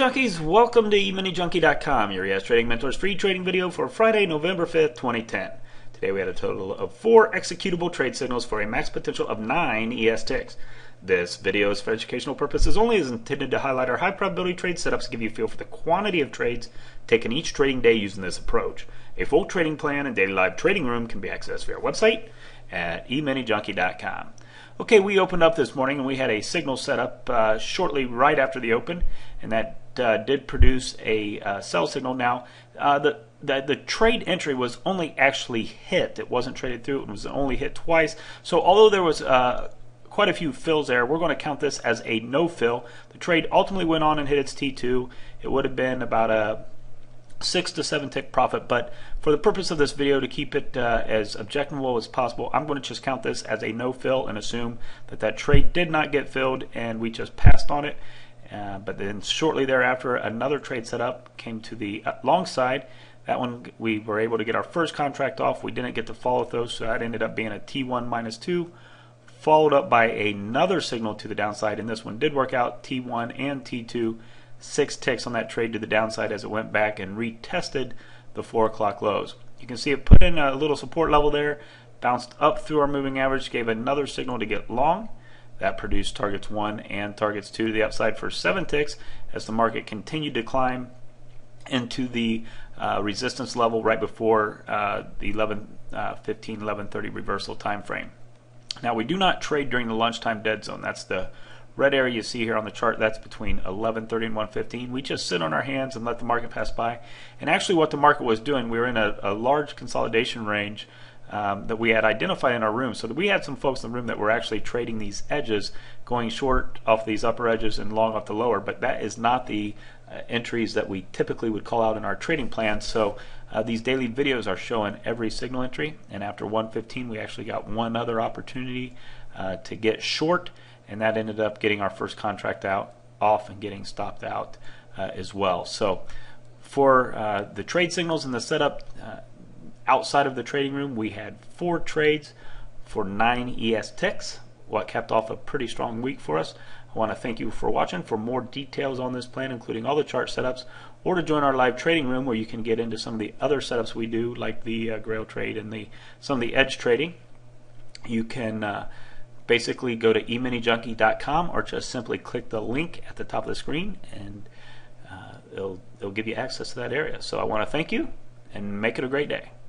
Junkies, welcome to eMiniJunkie.com, your yes trading mentor's free trading video for Friday, November 5th, 2010. Today we had a total of 4 executable trade signals for a max potential of 9 ES ticks. This video is for educational purposes only, is intended to highlight our high probability trade setups to give you a feel for the quantity of trades taken each trading day using this approach. A full trading plan and daily live trading room can be accessed via our website at eMiniJunkie.com. Okay, we opened up this morning and we had a signal set up shortly right after the open, and that did produce a sell signal. Now, the trade entry was only actually hit. It wasn't traded through. It was only hit twice. So although there was quite a few fills there, we're going to count this as a no fill. The trade ultimately went on and hit its T2. It would have been about a 6 to 7 tick profit, but for the purpose of this video, to keep it as objectionable as possible, I'm going to just count this as a no fill and assume that that trade did not get filled and we just passed on it. But then shortly thereafter, another trade set up came to the long side. That one we were able to get our first contract off. We didn't get to follow through, so that ended up being a T1 -2, followed up by another signal to the downside, and this one did work out, T1 and T2. 6 ticks on that trade to the downside as it went back and retested the 4 o'clock lows. You can see it put in a little support level there, bounced up through our moving average, gave another signal to get long. That produced targets 1 and targets 2 to the upside for 7 ticks as the market continued to climb into the resistance level right before the 11:15, 11:30 reversal time frame. Now, we do not trade during the lunchtime dead zone. That's the red area you see here on the chart. That's between 11:30 and 1:15. We just sit on our hands and let the market pass by. And actually what the market was doing, we were in a large consolidation range that we had identified in our room. So we had some folks in the room that were actually trading these edges, going short off these upper edges and long off the lower, but that is not the entries that we typically would call out in our trading plan. So these daily videos are showing every signal entry, and after 1:15 we actually got one other opportunity to get short, and that ended up getting our first contract off and getting stopped out as well. So for the trade signals and the setup outside of the trading room, we had 4 trades for 9 ES ticks, what capped off a pretty strong week for us. I want to thank you for watching. For more details on this plan, including all the chart setups, or to join our live trading room where you can get into some of the other setups we do, like the grail trade and some of the edge trading, you can basically go to eMiniJunkie.com or just simply click the link at the top of the screen, and it'll give you access to that area. So I want to thank you and make it a great day.